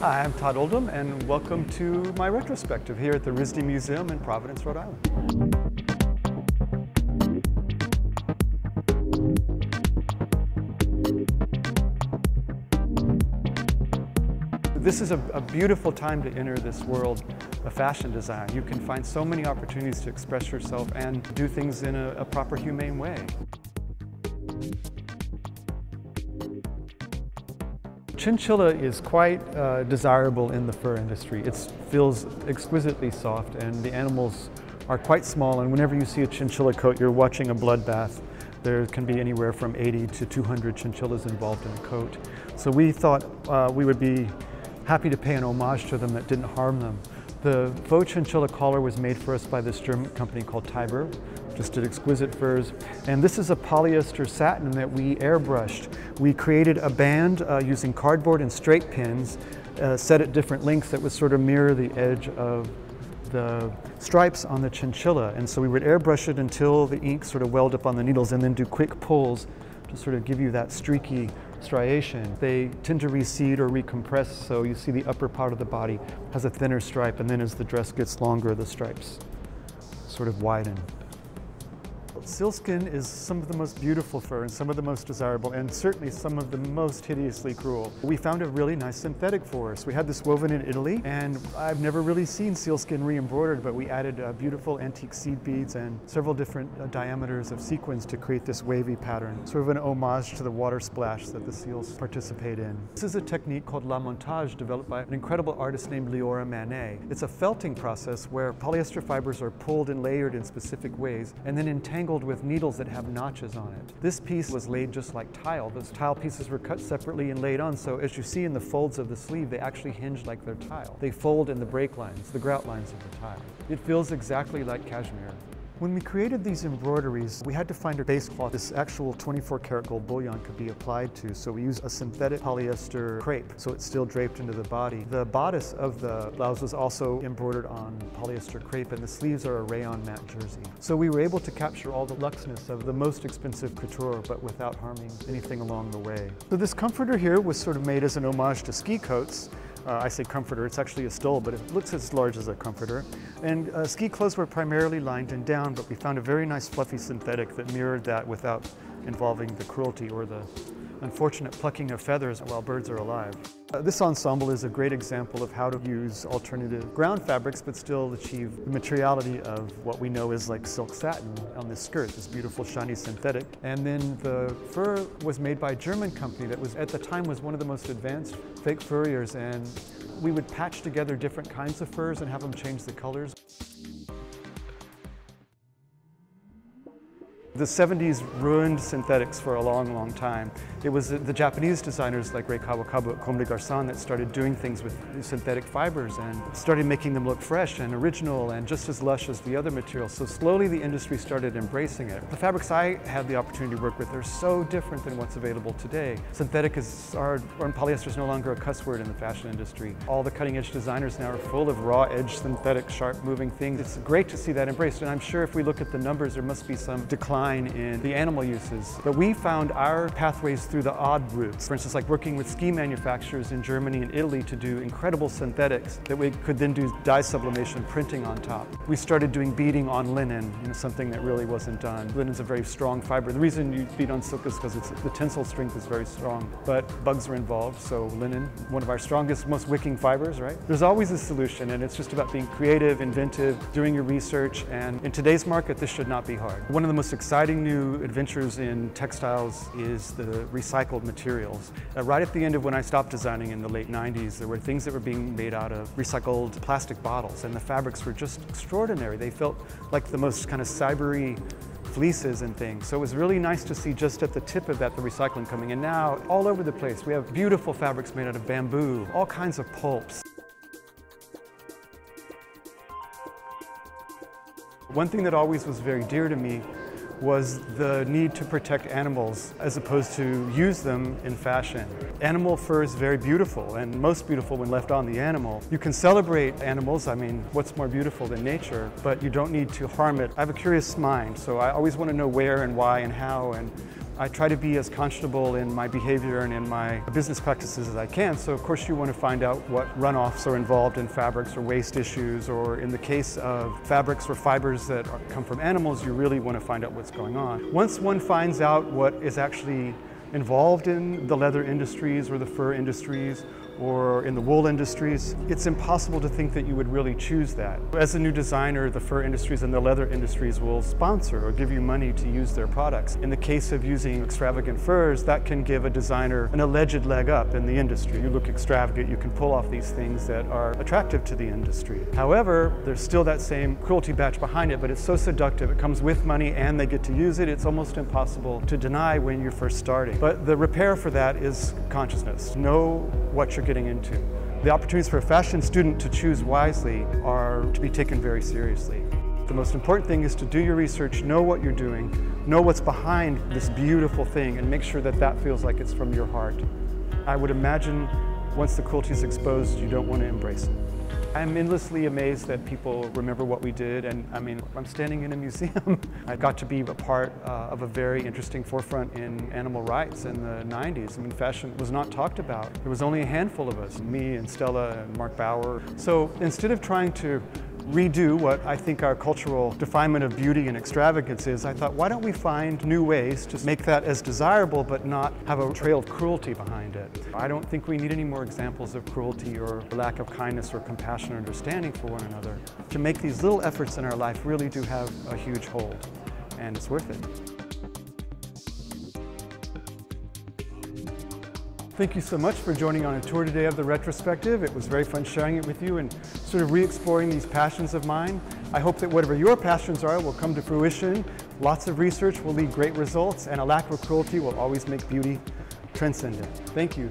Hi, I'm Todd Oldham, and welcome to my retrospective here at the RISD Museum in Providence, Rhode Island. This is a beautiful time to enter this world of fashion design. You can find so many opportunities to express yourself and do things in a proper, humane way. Chinchilla is quite desirable in the fur industry. It feels exquisitely soft, and the animals are quite small, and whenever you see a chinchilla coat, you're watching a bloodbath. There can be anywhere from 80 to 200 chinchillas involved in a coat. So we thought we would be happy to pay an homage to them that didn't harm them. The faux chinchilla collar was made for us by this German company called Tiber, just did exquisite furs. And this is a polyester satin that we airbrushed. We created a band using cardboard and straight pins set at different lengths that would sort of mirror the edge of the stripes on the chinchilla. And so we would airbrush it until the ink sort of welled up on the needles and then do quick pulls to sort of give you that streaky striation. They tend to recede or recompress, so you see the upper part of the body has a thinner stripe, and then as the dress gets longer, the stripes sort of widen. Sealskin is some of the most beautiful fur and some of the most desirable, and certainly some of the most hideously cruel. We found a really nice synthetic for us. We had this woven in Italy, and I've never really seen sealskin re-embroidered, but we added beautiful antique seed beads and several different diameters of sequins to create this wavy pattern, sort of an homage to the water splash that the seals participate in. This is a technique called La Montage, developed by an incredible artist named Leora Manet. It's a felting process where polyester fibers are pulled and layered in specific ways, and then entangled with needles that have notches on it. This piece was laid just like tile. Those tile pieces were cut separately and laid on, so as you see in the folds of the sleeve, they actually hinge like they're tile. They fold in the break lines, the grout lines of the tile. It feels exactly like cashmere. When we created these embroideries, we had to find a base cloth this actual 24-karat gold bullion could be applied to, so we used a synthetic polyester crepe, so it's still draped into the body. The bodice of the blouse was also embroidered on polyester crepe, and the sleeves are a rayon matte jersey. So we were able to capture all the luxness of the most expensive couture, but without harming anything along the way. So this comforter here was sort of made as an homage to ski coats. I say comforter, it's actually a stole, but it looks as large as a comforter. And ski clothes were primarily lined and down, but we found a very nice fluffy synthetic that mirrored that without involving the cruelty or the unfortunate plucking of feathers while birds are alive. This ensemble is a great example of how to use alternative ground fabrics but still achieve the materiality of what we know is like silk satin on this skirt, this beautiful shiny synthetic. And then the fur was made by a German company that was at the time was one of the most advanced fake furriers, and we would patch together different kinds of furs and have them change the colors. The 70s ruined synthetics for a long, long time. It was the Japanese designers like Rei Kawakubo at Comme des Garçons that started doing things with synthetic fibers and started making them look fresh and original and just as lush as the other materials. So slowly the industry started embracing it. The fabrics I had the opportunity to work with are so different than what's available today. Synthetic is, or polyester is no longer a cuss word in the fashion industry. All the cutting edge designers now are full of raw edge, synthetic, sharp moving things. It's great to see that embraced, and I'm sure if we look at the numbers, there must be some decline in the animal uses. But we found our pathways through the odd routes. For instance, like working with ski manufacturers in Germany and Italy to do incredible synthetics that we could then do dye sublimation printing on top. We started doing beading on linen, you know, something that really wasn't done. Linen's a very strong fiber. The reason you bead on silk is because the tensile strength is very strong, but bugs are involved, so linen, one of our strongest, most wicking fibers, right? There's always a solution, and it's just about being creative, inventive, doing your research, and in today's market, this should not be hard. One of the most exciting new adventures in textiles is the recycled materials. Right at the end of when I stopped designing in the late 90s, there were things that were being made out of recycled plastic bottles, and the fabrics were just extraordinary. They felt like the most kind of cybery fleeces and things. So it was really nice to see just at the tip of that the recycling coming in. Now, all over the place, we have beautiful fabrics made out of bamboo, all kinds of pulps. One thing that always was very dear to me was the need to protect animals as opposed to use them in fashion. Animal fur is very beautiful, and most beautiful when left on the animal. You can celebrate animals, I mean, what's more beautiful than nature, but you don't need to harm it. I have a curious mind, so I always want to know where and why and how, and I try to be as conscionable in my behavior and in my business practices as I can, so of course you want to find out what runoffs are involved in fabrics or waste issues, or in the case of fabrics or fibers that come from animals, you really want to find out what's going on. Once one finds out what is actually involved in the leather industries or the fur industries, or in the wool industries, it's impossible to think that you would really choose that. As a new designer, the fur industries and the leather industries will sponsor or give you money to use their products. In the case of using extravagant furs, that can give a designer an alleged leg up in the industry. You look extravagant, you can pull off these things that are attractive to the industry. However, there's still that same cruelty badge behind it, but it's so seductive. It comes with money and they get to use it. It's almost impossible to deny when you're first starting. But the repair for that is consciousness. Know what you're getting into. The opportunities for a fashion student to choose wisely are to be taken very seriously. The most important thing is to do your research, know what you're doing, know what's behind this beautiful thing, and make sure that that feels like it's from your heart. I would imagine once the cruelty is exposed, you don't want to embrace it. I'm endlessly amazed that people remember what we did, and I mean, I'm standing in a museum. I got to be a part of a very interesting forefront in animal rights in the 90s. I mean, fashion was not talked about. There was only a handful of us, me and Stella and Mark Bauer. So instead of trying to redo what I think our cultural definement of beauty and extravagance is, I thought, why don't we find new ways to make that as desirable but not have a trail of cruelty behind it? I don't think we need any more examples of cruelty or lack of kindness or compassion or understanding for one another. To make these little efforts in our life really do have a huge hold, and it's worth it. Thank you so much for joining on a tour today of the retrospective. It was very fun sharing it with you and sort of re-exploring these passions of mine. I hope that whatever your passions are will come to fruition. Lots of research will lead great results, and a lack of cruelty will always make beauty transcendent. Thank you.